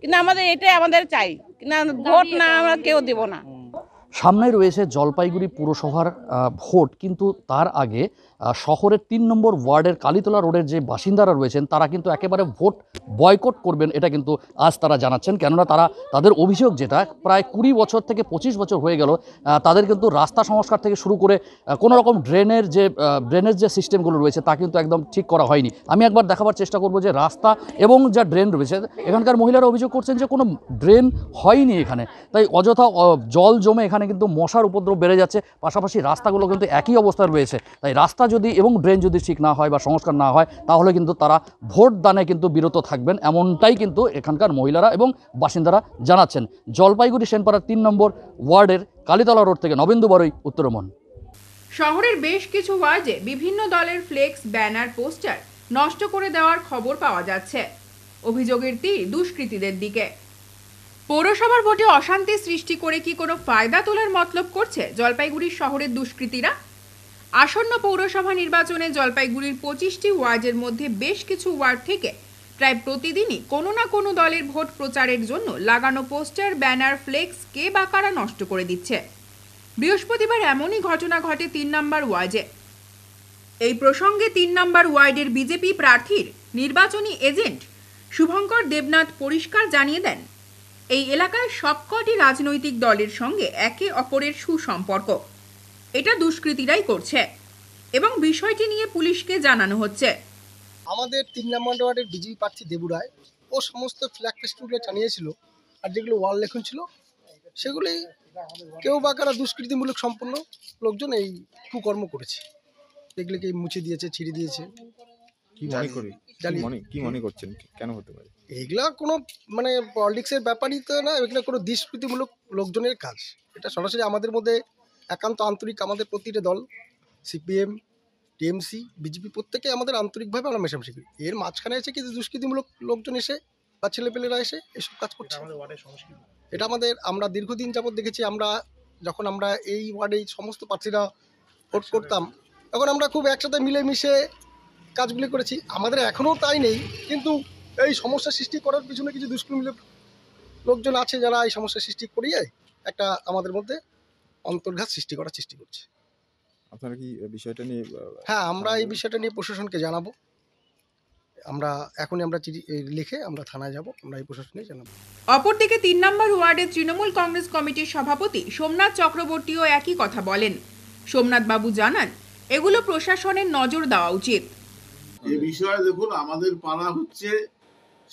কিন্তু আমাদের এটাই আমাদের চাই, কিন্তু ভোট না আমরা কেউ দেব না। সামনে রয়েছে জলপাইগুড়ি পুরসভার ভোট, কিন্তু তার আগে शहर तीन नम्बर वार्डर कालीतला रोडर जो बासिंदारा रयेछेन तारा किन्तु एकेबारे भोट बयकट करबेन एटा किन्तु आज तारा जानाच्छेन केनना तारा तादेर अभियोग जेटा प्राय 20 बछर थेके 25 बछर हये गेल तादेर किन्तु रास्ता संस्कार थेके शुरू करे कोनो रकम ड्रेनेर जे सिस्टेमगुलो रयेछे ता किन्तु एकदम ठीक करा हयनि। आमि एकबार देखाबार चेष्टा करब जे रास्ता एबं जा ड्रेन रयेछे एखानकार महिलारा अभियोग करछेन जे कोनो ड्रेन हयनि एखाने ताई अजथा जल जमे एखाने किन्तु मशार उपद्रव बेड़े जाच्छे पाशापाशि रास्तागुलो किन्तु एकई अवस्थाय रयेछे ताई रास्ता যদি এবং ড্রেন যদি ঠিক না হয় বা সংস্কার না হয় তাহলে কিন্তু তারা ভোট দানে কিন্তু বিরত থাকবেন এমনটাই কিন্তু এখানকার মহিলারা এবং বাসিন্দারা জানাচ্ছেন। জলপাইগুড়ি সেনপাড়ার ৩ নম্বর ওয়ার্ডের কালীতলা রোড থেকে নবেন্দু বারুই, উত্তরমন। শহরের বেশ কিছু ওয়ার্ডে বিভিন্ন দলের ফ্লেক্স ব্যানার পোস্টার নষ্ট করে দেওয়ার খবর পাওয়া যাচ্ছে। অভিযোগের তীর দুষ্কৃতীদের দিকে। পৌরসভার ভোটে অশান্তি সৃষ্টি করে কি কোনো ফায়দা তোলার মতলব করছে জলপাইগুড়ি শহরের দুষ্কৃতীরা? आसन्न पौरसभा निर्वाचने जलपाईगुड़ीर 25टी वार्डेर मध्य बेश किछु वार्ड थेके प्राय प्रतिदिनई कोनो ना कोनो दलेर भोट प्रचारेर जोन्नो लागानो पोस्टार बैनार फ्लेक्स के बा कारा नष्ट करे दिच्छे। बृहस्पतिवार एमनई घटना घटे 3 नम्बर वार्डे। एई प्रसंगे 3 नम्बर वार्डेर बीजेपी प्रार्थीर निर्वाचनी एजेंट शुभंकर देवनाथ परिष्कार जानिये देन एई एलाकाय सबकटी राजनैतिक दलेर संगे एके अपरेर सुसम्पर्क এটা দুষ্কৃতীরাই করছে এবং বিষয়টি নিয়ে পুলিশকে জানানো হচ্ছে। আমাদের 3 নম্বর ওয়ার্ডের বিজেপি প্রার্থী দেবু রায় ও সমস্ত ফ্ল্যাগ ফেস্টুনে টানিয়েছিল আর যেগুলো ওয়াল লেখন ছিল সেগুলি কেউ বা কারা দুষ্কৃতিমূলক সম্পন্ন লোকজন এই কুকর্ম করেছে, এগুলিকে মুছে দিয়েছে, ছিঁড়ে দিয়েছে। কি মনে করি কি মনে করছেন কেন হতে পারে? এগুলা কোনো মানে পলিটিক্সের ব্যাপারই তো না, এগুলো কোনো দুষ্কৃতিমূলক লোকজনের কাজ। এটা সরাসরি আমাদের মধ্যে একান্ত আন্তরিক, আমাদের প্রতিটা দল সিপিএম টিএমসি বিজেপি প্রত্যেকে আমাদের আন্তরিকভাবে আমরা মেশামেশি করি। এর মাঝখানে এসে কিছু দুষ্কৃতিমূলক লোকজন এসে বা ছেলেপেলেরা এসে এসব কাজ করছে। এটা আমাদের আমরা দীর্ঘদিন যাবৎ দেখেছি। আমরা যখন আমরা এই ওয়ার্ডে সমস্ত প্রার্থীরা ভোট করতাম তখন আমরা খুব একসাথে মিলেমিশে কাজগুলি করেছি। আমাদের এখনও তাই নেই, কিন্তু এই সমস্যা সৃষ্টি করার পিছনে কিছু দুষ্কৃতিমূলক লোকজন আছে যারা এই সমস্যা সৃষ্টি করিয়ে একটা আমাদের মধ্যে অন্তর্ঘাত সৃষ্টি করার চেষ্টা করছে। আপনারা কি বিষয়টা নিয়ে? হ্যাঁ, আমরা এই বিষয়টা নিয়ে প্রশাসনকে জানাবো। আমরা এখনই আমরা চিঠি লিখে আমরা থানায় যাব, আমরা এই প্রশাসনকে জানাবো। অপরদিকে 3 নম্বর ওয়ার্ডের তৃণমূল কংগ্রেস কমিটির সভাপতি সোমনাথ চক্রবর্তীও একই কথা বলেন। সোমনাথ বাবু জানান এগুলো প্রশাসনের নজর দেওয়া উচিত। এই বিষয়ে দেখুন, আমাদের পাড়া হচ্ছে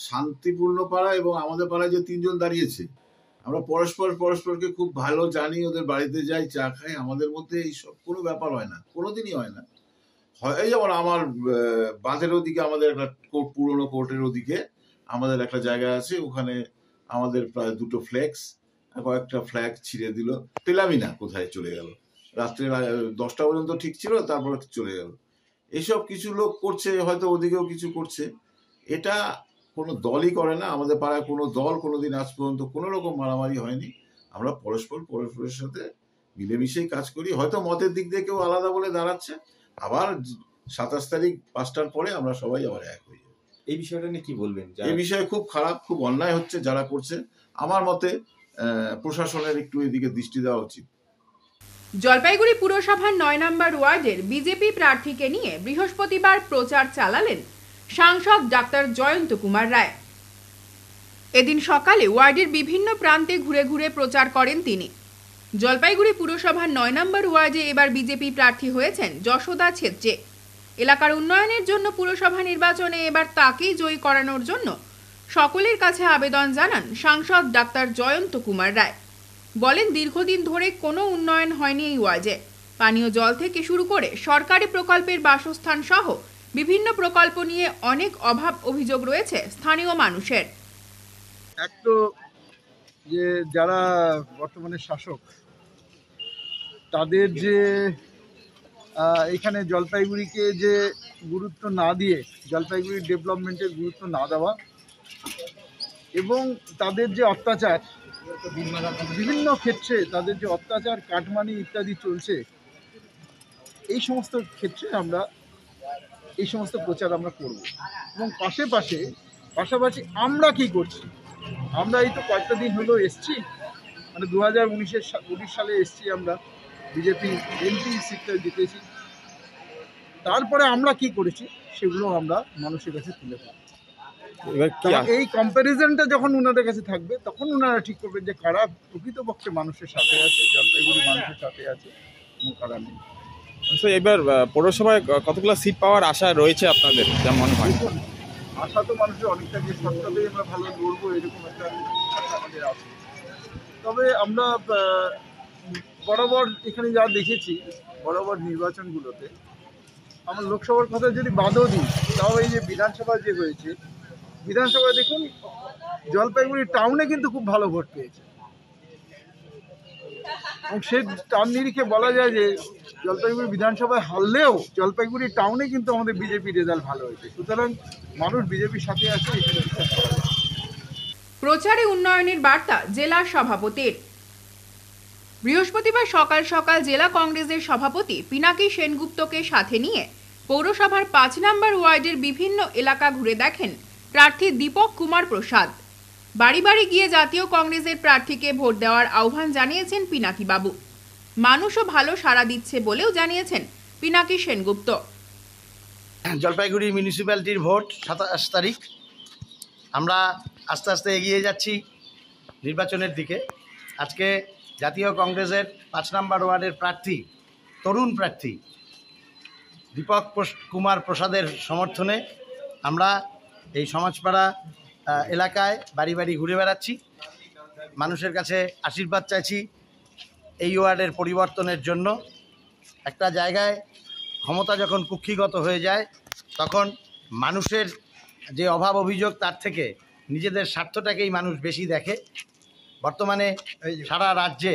শান্তিপূর্ণ পাড়া এবং আমাদের পাড়ায় যে 3 জন দাঁড়িয়েছে আমরা পরস্পরকে খুব ভালো জানি, ওদের বাড়িতে যাই, চা খাই, আমাদের মধ্যে এইসব কোনো ব্যাপার হয় না, কোনোদিনই হয় না। এই যেমন আমার বাঁধের ওদিকে আমাদের একটা পুরনো কোর্টের ওদিকে আমাদের একটা জায়গা আছে, ওখানে আমাদের প্রায় 2টো ফ্ল্যাক্স, কয়েকটা ফ্ল্যাগ ছিঁড়ে দিল, পেলামই না কোথায় চলে গেল। রাত্রে 10টা পর্যন্ত ঠিক ছিল, তারপরে চলে গেল। এইসব কিছু লোক করছে, হয়তো ওদিকেও কিছু করছে। এটা কোনো দলই করে না, আমাদের পাড়ায় কোনো দল কোনোদিন আজ পর্যন্ত কোনো রকম মারামারি হয়নি। আমরা পরস্পরের সাথে মিলেমিশেই কাজ করি। হয়তো মতের দিক দিয়ে কেউ আলাদা বলে দাঁড়াচ্ছে, আবার 27 তারিখ 5টার পরে আমরা সবাই আবার এক হয়ে যাবো। এই বিষয়টা নিয়ে কি বলবেন? এই বিষয়ে খুব খারাপ, খুব অন্যায় হচ্ছে যারা করছে। আমার মতে প্রশাসনের একটু এদিকে দৃষ্টি দেওয়া উচিত। জলপাইগুড়ি পুরসভার 9 নম্বর ওয়ার্ডের বিজেপি প্রার্থীকে নিয়ে বৃহস্পতিবার প্রচার চালালেন সাংসদ ডাক্তার জয়ন্ত কুমার রায়। এদিন সকালে ওয়ার্ডের বিভিন্ন প্রান্তে ঘুরে ঘুরে প্রচার করেন তিনি। জলপাইগুড়ি পুরসভার 9 নম্বর ওয়ার্ডে এবার বিজেপি প্রার্থী হয়েছেন যশোদা ছেত্রী। এলাকার উন্নয়নের জন্য পুরসভা নির্বাচনে এবার তাকেই জয়ী করানোর জন্য সকলের কাছে আবেদন জানান সাংসদ ডাক্তার জয়ন্ত কুমার রায়। বলেন দীর্ঘদিন ধরে কোনো উন্নয়ন হয়নি এই ওয়ার্ডে। পানীয় জল থেকে শুরু করে সরকারি প্রকল্পের বাসস্থান সহ বিভিন্ন প্রকল্প নিয়ে অনেক অভাব অভিযোগ রয়েছে স্থানীয় মানুষের। এক তো যে যারা বর্তমানে শাসক তাদের যে এখানে জলপাইগুড়িকে যে গুরুত্ব না দিয়ে জলপাইগুড়ির ডেভেলপমেন্টের গুরুত্ব না দেওয়া এবং তাদের যে অত্যাচার বিভিন্ন ক্ষেত্রে, তাদের যে অত্যাচার কাটমানি ইত্যাদি চলছে, এই সমস্ত ক্ষেত্রে আমরা এই সমস্ত প্রচার আমরা করব। এবং পাশাপাশি আমরা কি করছি, আমরা এই তো কয়েকটা দিন হলো এসছি, মানে 2019 সালে এসছি, আমরা বিজেপি এমপি সিটটা জিতেছি। তারপরে আমরা কি করেছি সেগুলো আমরা মানুষের কাছে তুলে ধরব। এবার কি এই কম্প্যারিজনটা যখন ওনাদের কাছে থাকবে তখন ওনারা ঠিক করবেন যে কারা প্রকৃতপক্ষে মানুষের সাথে আছে, জলপাইগুড়ি মানুষের সাথে আছে এবং কারা নেই। স্যার এবার পৌরসভায় কতগুলো সিট পাওয়ার আশা রয়েছে আপনাদের? যেমন আশা তো মানুষের অনেকটা যে সত্ত্বেই আমরা ভালো লড়বো এরকম একটা আমাদের আছে। তবে আমরা বরাবর এখানে যা দেখেছি বরাবর নির্বাচনগুলোতে আমার লোকসভার কথা যদি বাদও দিই তাও এই যে বিধানসভা যে হয়েছে, বিধানসভায় দেখুন জলপাইগুড়ি টাউনে কিন্তু খুব ভালো ভোট পেয়েছে এবং সে টাউন নিরিখে বলা যায় যে জলপাইগুড়ি বিধানসভায় হারলেও জলপাইগুড়ি টাউনে কিন্তু আমাদের বিজেপি রেজাল্ট ভালো হয়েছে। সুতরাং মানুষ বিজেপির সাথে আছে। প্রচারে উন্নয়নের বার্তা জেলা সভাপতির। বৃহস্পতিবার সকাল সকাল জেলা কংগ্রেসের সভাপতি পিনাকী সেনগুপ্তকে সাথে নিয়ে পৌরসভার 5 নম্বর ওয়ার্ডের বিভিন্ন এলাকা ঘুরে দেখেন প্রার্থী দীপক কুমার প্রসাদ। বাড়ি বাড়ি গিয়ে জাতীয় কংগ্রেসের প্রার্থীকে ভোট দেওয়ার আহ্বান জানিয়েছেন পিনাকীবাবু। মানুষও ভালো সাড়া দিচ্ছে বলেও জানিয়েছেন পিনাকী সেনগুপ্ত। জলপাইগুড়ি মিউনিসিপ্যালিটির ভোট 27 তারিখ। আমরা আস্তে আস্তে এগিয়ে যাচ্ছি নির্বাচনের দিকে। আজকে জাতীয় কংগ্রেসের 5 নম্বর ওয়ার্ডের প্রার্থী, তরুণ প্রার্থী দীপক কুমার প্রসাদের সমর্থনে আমরা এই সমাজপাড়া এলাকায় বাড়ি বাড়ি ঘুরে বেড়াচ্ছি, মানুষের কাছে আশীর্বাদ চাইছি এই ওয়ার্ডের পরিবর্তনের জন্য। একটা জায়গায় ক্ষমতা যখন কুক্ষিগত হয়ে যায় তখন মানুষের যে অভাব অভিযোগ তার থেকে নিজেদের স্বার্থটাকেই মানুষ বেশি দেখে। বর্তমানে সারা রাজ্যে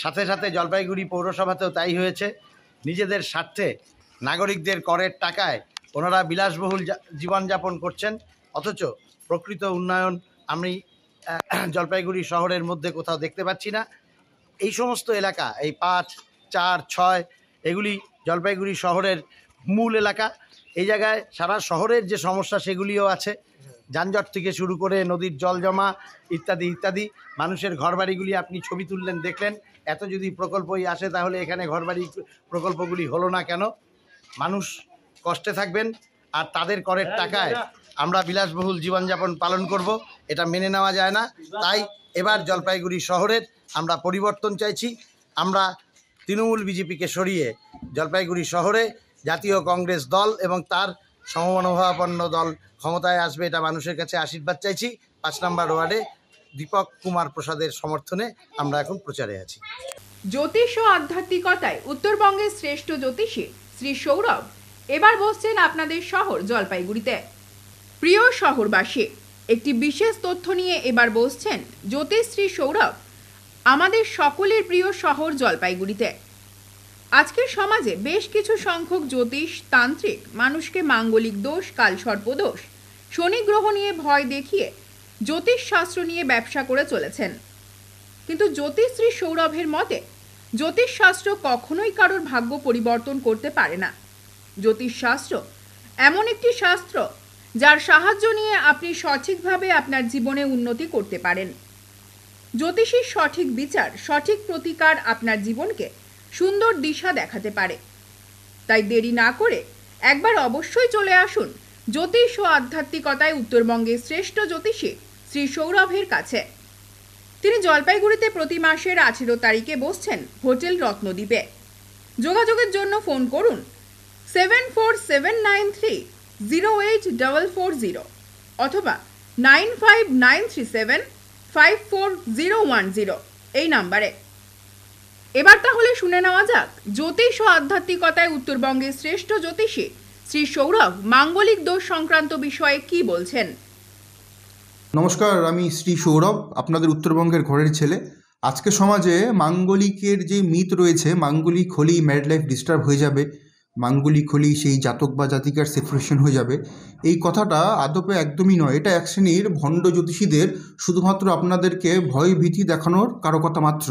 সাথে সাথে জলপাইগুড়ি পৌরসভাতেও তাই হয়েছে। নিজেদের স্বার্থে নাগরিকদের করের টাকায় ওনারা বিলাসবহুল জীবনযাপন করছেন, অথচ প্রকৃত উন্নয়ন আমি জলপাইগুড়ি শহরের মধ্যে কোথাও দেখতে পাচ্ছি না। এই সমস্ত এলাকা, এই 5, 4, 6 এগুলি জলপাইগুড়ি শহরের মূল এলাকা। এই জায়গায় সারা শহরের যে সমস্যা সেগুলিও আছে, যানজট থেকে শুরু করে নদীর জল জমা ইত্যাদি ইত্যাদি। মানুষের ঘরবাড়িগুলি আপনি ছবি তুললেন, দেখলেন। এত যদি প্রকল্পই আসে তাহলে এখানে ঘরবাড়ি প্রকল্পগুলি হলো না কেন? মানুষ কষ্টে থাকবেন, আর তাদের করের টাকায় আমরা বিলাসবহুল জীবনযাপন পালন করব, এটা মেনে নেওয়া যায় না। তাই এবার জলপাইগুড়ি শহরের আমরা পরিবর্তন চাইছি। আমরা তৃণমূল বিজেপিকে সরিয়ে জলপাইগুড়ি শহরে জাতীয় কংগ্রেস দল এবং তার সমমনোভাবাপন্ন দল ক্ষমতায় আসবে, এটা মানুষের কাছে আশীর্বাদ চাইছি। 5 নম্বর ওয়ার্ডে দীপক কুমার প্রসাদের সমর্থনে আমরা এখন প্রচারে আছি। জ্যোতিষ ও আধ্যাত্মিকতায় উত্তরবঙ্গের শ্রেষ্ঠ জ্যোতিষী শ্রী সৌরভ এবার বসছেন আপনাদের শহর জলপাইগুড়িতে। প্রিয় শহরবাসী, একটি বিশেষ তথ্য নিয়ে এবার বসছেন জ্যোতিষশ্রী সৌরভ আমাদের সকলের প্রিয় শহর জলপাইগুড়িতে। আজকের সমাজে বেশ কিছু সংখ্যক জ্যোতিষ তান্ত্রিক মানুষকে মাঙ্গলিক দোষ, কালসর্পদোষ, শনি গ্রহ নিয়ে ভয় দেখিয়ে জ্যোতিষশাস্ত্র নিয়ে ব্যবসা করে চলেছেন। কিন্তু জ্যোতিষশ্রী সৌরভের মতে জ্যোতিষশাস্ত্র কখনোই কারোর ভাগ্য পরিবর্তন করতে পারে না। জ্যোতিষশাস্ত্র এমন একটি শাস্ত্র যার সাহায্য নিয়ে আপনি সঠিকভাবে আপনার জীবনে উন্নতি করতে পারেন। জ্যোতিষীর সঠিক বিচার, সঠিক প্রতিকার আপনার জীবনকে সুন্দর দিশা দেখাতে পারে। তাই দেরি না করে একবার অবশ্যই চলে আসুন জ্যোতিষ ও আধ্যাত্মিকতায় উত্তরবঙ্গের শ্রেষ্ঠ জ্যোতিষী শ্রী সৌরভের কাছে। তিনি জলপাইগুড়িতে প্রতি মাসের 18 তারিখে বসছেন হোটেল রত্নদ্বীপে। যোগাযোগের জন্য ফোন করুন 7479308440 অথবা 9593754010 এই নাম্বারে। এবার তাহলে শুনে নেওয়া যাক জ্যোতিষ ও আধ্যাত্মিকতায় উত্তরবঙ্গের শ্রেষ্ঠ জ্যোতিষী শ্রী সৌরভ মাঙ্গলিক দোষ সংক্রান্ত বিষয়ে কি বলছেন। নমস্কার, আমি শ্রী সৌরভ, আপনাদের উত্তরবঙ্গের ঘরের ছেলে। আজকে সমাজে মাঙ্গলিকের যে মিথ রয়েছে, মাঙ্গলিক হলেই ম্যারিড লাইফ ডিস্টার্ব হয়ে যাবে, মাঙ্গলিক হলেই সেই জাতক বা জাতিকার সেপারেশন হয়ে যাবে, এই কথাটা আদপে একদমই নয়। এটা এক শ্রেণীর ভণ্ড জ্যোতিষীদের শুধুমাত্র আপনাদেরকে ভয় ভীতি দেখানোর কারকতা মাত্র।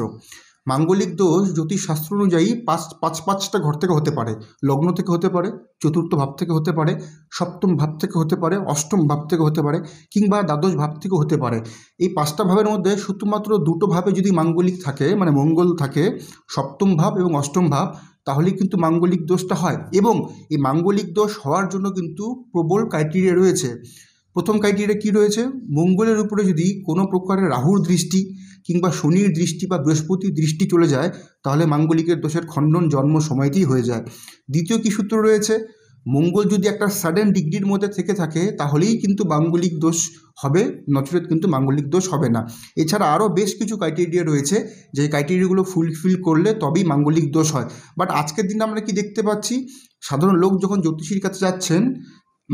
मांगलिक दोष ज्योतिष शास्त्र अनुयायी पाँच घर থেকে হতে পারে, লগ্ন থেকে হতে পারে, চতুর্থ ভাব থেকে হতে পারে, সপ্তম ভাব থেকে হতে পারে, অষ্টম ভাব থেকে হতে পারে, কিংবা দ্বাদশ ভাব থেকে হতে পারে। এই পাঁচটা ভাবের মধ্যে শুধুমাত্র দুটো ভাবে যদি মাঙ্গলিক থাকে মানে মঙ্গল থাকে, সপ্তম ভাব এবং অষ্টম ভাব, তাহলে কিন্তু মাঙ্গলিক দোষটা হয়। এবং এই মাঙ্গলিক দোষ হওয়ার জন্য কিন্তু প্রবল ক্রাইটেরিয়া রয়েছে। প্রথম ক্রাইটেরিয়া কী রয়েছে? মঙ্গলের উপরে যদি কোনো প্রকারের রাহুর দৃষ্টি কিংবা শনির দৃষ্টি বা বৃহস্পতির দৃষ্টি চলে যায় তাহলে মাঙ্গলিকের দোষের খণ্ডন জন্ম সময়তেই হয়ে যায়। দ্বিতীয় কী সূত্র রয়েছে? মঙ্গল যদি একটা সাডেন ডিগ্রির মধ্যে থেকে থাকে তাহলেই কিন্তু মাঙ্গলিক দোষ হবে, নচরে কিন্তু মাঙ্গলিক দোষ হবে না। এছাড়া আরও বেশ কিছু ক্রাইটেরিয়া রয়েছে, যে ক্রাইটেরিয়াগুলো ফুলফিল করলে তবেই মাঙ্গলিক দোষ হয়। বাট আজকের দিনে আমরা কি দেখতে পাচ্ছি, সাধারণ লোক যখন জ্যোতিষীর কাছে যাচ্ছেন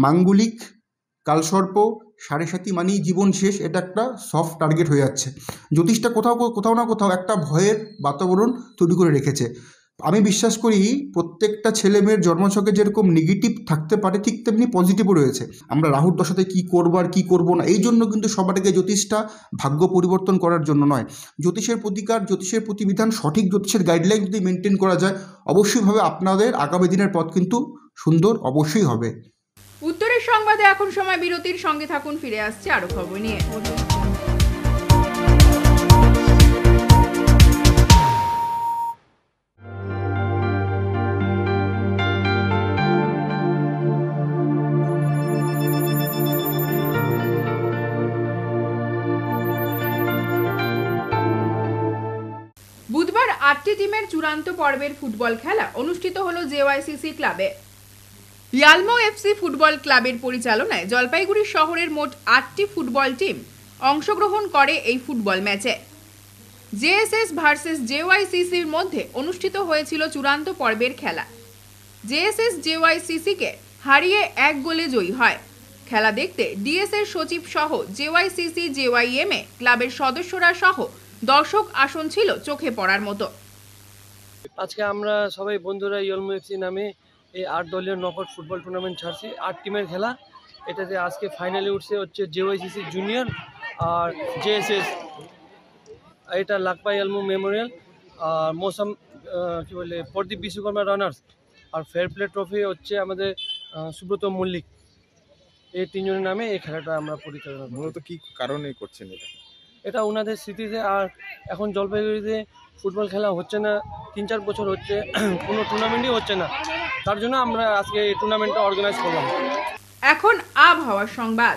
মাঙ্গলিক, কালসর্প, সাড়ে সাতি মানেই জীবন শেষ, এটা একটা সফট টার্গেট হয়ে যাচ্ছে। জ্যোতিষটা কোথাও না কোথাও একটা ভয়ের বাতাবরণ তৈরি করে রেখেছে। আমি বিশ্বাস করি প্রত্যেকটা ছেলে মেয়ের জন্মছকে যেরকম নেগেটিভ থাকতে পারে ঠিক তেমনি পজিটিভও রয়েছে। আমরা রাহুর দশাতে কী করবো আর কী করবো না, এই জন্য কিন্তু সবারকে জ্যোতিষটা ভাগ্য পরিবর্তন করার জন্য নয়। জ্যোতিষের প্রতিকার, জ্যোতিষের প্রতিবিধান, সঠিক জ্যোতিষের গাইডলাইন যদি মেনটেন করা যায় অবশ্যইভাবে আপনাদের আগামী দিনের পথ কিন্তু সুন্দর অবশ্যই হবে। উত্তরের সংবাদে এখন সময় বিরতির, সঙ্গে থাকুন, ফিরে আসছে আরো খবর নিয়ে। বুধবার ৮টি টিমের চূড়ান্ত পর্বের ফুটবল খেলা অনুষ্ঠিত হলো জেওয়াইসিসি ক্লাবে। ইয়ালমো এফসি ফুটবল ক্লাবের পরিচালনায় জলপাইগুড়ি শহরের মোট ৮টি ফুটবল টিম অংশগ্রহণ করে এই ফুটবল ম্যাচে। জেএসএস ভার্সেস জেওয়াইসিসির মধ্যে অনুষ্ঠিত হয়েছিল চূড়ান্ত পর্বের খেলা। জেএসএস জেওয়াইসিসিকে হারিয়ে 1 গোলে জয়ী হয়। খেলা দেখতে ডিএসএর সচিব সহ জেওয়াইসিসি জেওয়াইএমএ ক্লাবের সদস্যরা সহ দর্শক আসন ছিল চোখে পড়ার মতো। আজকে আমরা সবাই বন্ধুরা ইয়ালমো এফসি নামে এই 8 দলীয় নকআউট ফুটবল টুর্নামেন্ট ছাড়ছে, 8 টিমের খেলা। এটাতে আজকে ফাইনালে উঠছে হচ্ছে জেওয়াইসিসি জুনিয়র আর জেএসএস, এটা লাকপা ইয়ালমো মেমোরিয়াল আর মৌসম কী বলে প্রদীপ বিশ্বকর্মা রানার্স, আর ফেয়ার প্লে ট্রফি হচ্ছে আমাদের সুব্রত মল্লিক। এই 3 জনের নামে এই খেলাটা আমরা পরিচালনা করি। মূলত কী কারণে করছেন এটা? এটা ওনাদের স্মৃতিতে। আর এখন জলপাইগুড়িতে ফুটবল খেলা হচ্ছে না, 3-4 বছর হচ্ছে, কোনো টুর্নামেন্টই হচ্ছে না, তার জন্য আমরা আজকে এই টুর্নামেন্টটা অর্গানাইজ করলাম। এখন আবহাওয়া সংবাদ।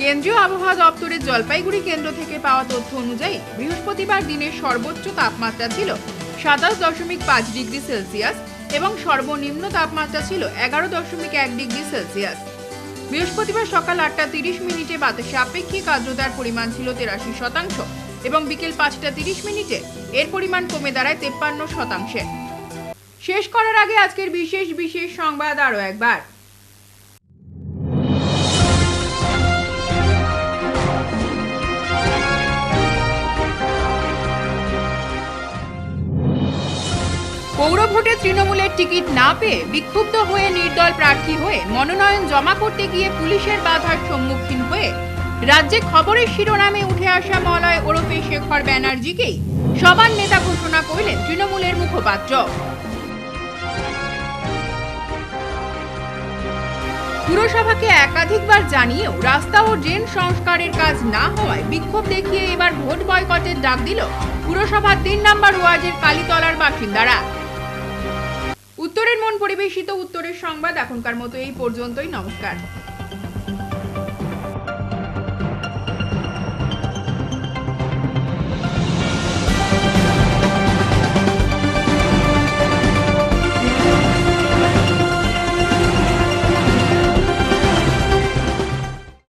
কেন্দ্রীয় আবহাওয়া দপ্তরের জলপাইগুড়ি কেন্দ্র থেকে পাওয়া তথ্য অনুযায়ী বৃহস্পতিবার দিনের সর্বোচ্চ তাপমাত্রা ছিল 27.5 ডিগ্রি সেলসিয়াস এবং সর্বনিম্ন তাপমাত্রা ছিল 11.1 ডিগ্রি সেলসিয়াস। বৃহস্পতিবার সকাল 8:30 মিনিটে বাতাসে আপেক্ষিক আর্দ্রতার পরিমাণ ছিল 83% এবং বিকেল 5:30 মিনিটে এর পরিমাণ কমে দাঁড়ায় 53%। শেষ করার আগে আজকের বিশেষ বিশেষ সংবাদ আরও একবার। পৌর ভোটে তৃণমূলের টিকিট না পেয়ে বিক্ষুব্ধ হয়ে নির্দল প্রার্থী হয়ে মনোনয়ন জমা করতে গিয়ে পুলিশের বাধার সম্মুখীন হয়ে রাজ্যে খবরের শিরোনামে উঠে আসা মলয় ওরফে শেখর ব্যানার্জিকেই সবার নেতা ঘোষণা করলেন তৃণমূলের মুখপাত্র। পুরসভাকে একাধিকবার জানিয়েও রাস্তা ও ড্রেন সংস্কারের কাজ না হওয়ায় বিক্ষোভ দেখিয়ে এবার ভোট বয়কটের ডাক দিল পুরসভার 3 নম্বর ওয়ার্ডের কালীতলার বাসিন্দারা। উত্তরের মন পরিবেশিত উত্তরের সংবাদ এখনকার মতো এই পর্যন্তই। নমস্কার।